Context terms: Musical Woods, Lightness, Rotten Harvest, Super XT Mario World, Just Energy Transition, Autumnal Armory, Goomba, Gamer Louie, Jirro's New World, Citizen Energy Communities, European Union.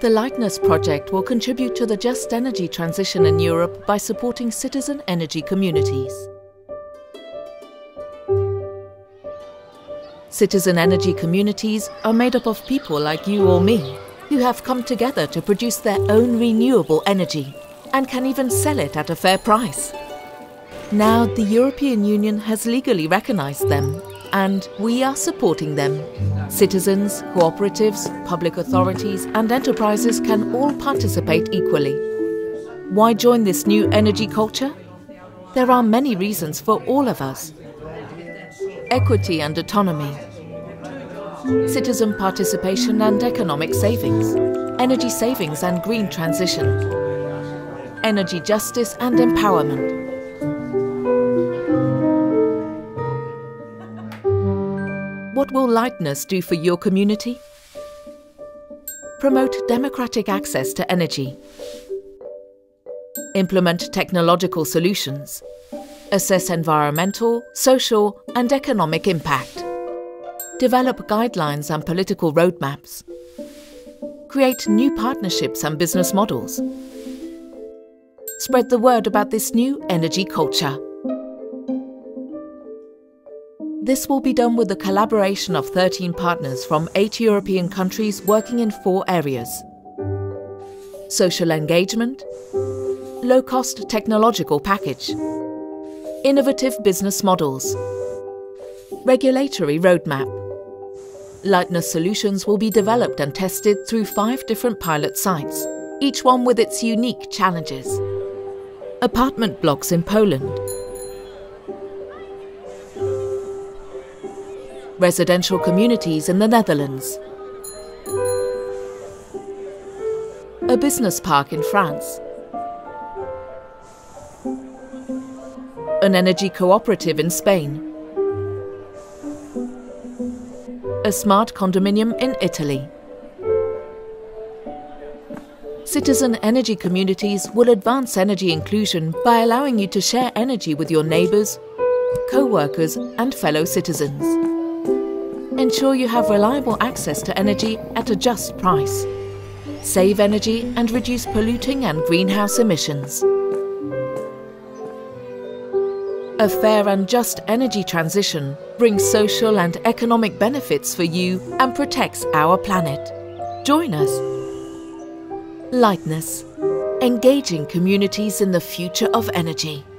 The Lightness project will contribute to the just energy transition in Europe by supporting citizen energy communities. Citizen energy communities are made up of people like you or me who have come together to produce their own renewable energy and can even sell it at a fair price. Now the European Union has legally recognized them, and we are supporting them. Citizens, cooperatives, public authorities and enterprises can all participate equally. Why join this new energy culture? There are many reasons for all of us. Equity and autonomy, citizen participation and economic savings, energy savings and green transition, energy justice and empowerment. What will Lightness do for your community? Promote democratic access to energy. Implement technological solutions. Assess environmental, social and economic impact. Develop guidelines and political roadmaps. Create new partnerships and business models. Spread the word about this new energy culture. This will be done with the collaboration of 13 partners from 8 European countries working in 4 areas: social engagement, low-cost technological package, innovative business models, regulatory roadmap. Lightness solutions will be developed and tested through 5 different pilot sites, each one with its unique challenges. Apartment blocks in Poland, residential communities in the Netherlands, a business park in France, an energy cooperative in Spain, a smart condominium in Italy. Citizen energy communities will advance energy inclusion by allowing you to share energy with your neighbours, co-workers and fellow citizens. Ensure you have reliable access to energy at a just price. Save energy and reduce polluting and greenhouse emissions. A fair and just energy transition brings social and economic benefits for you and protects our planet. Join us. Lightness, engaging communities in the future of energy.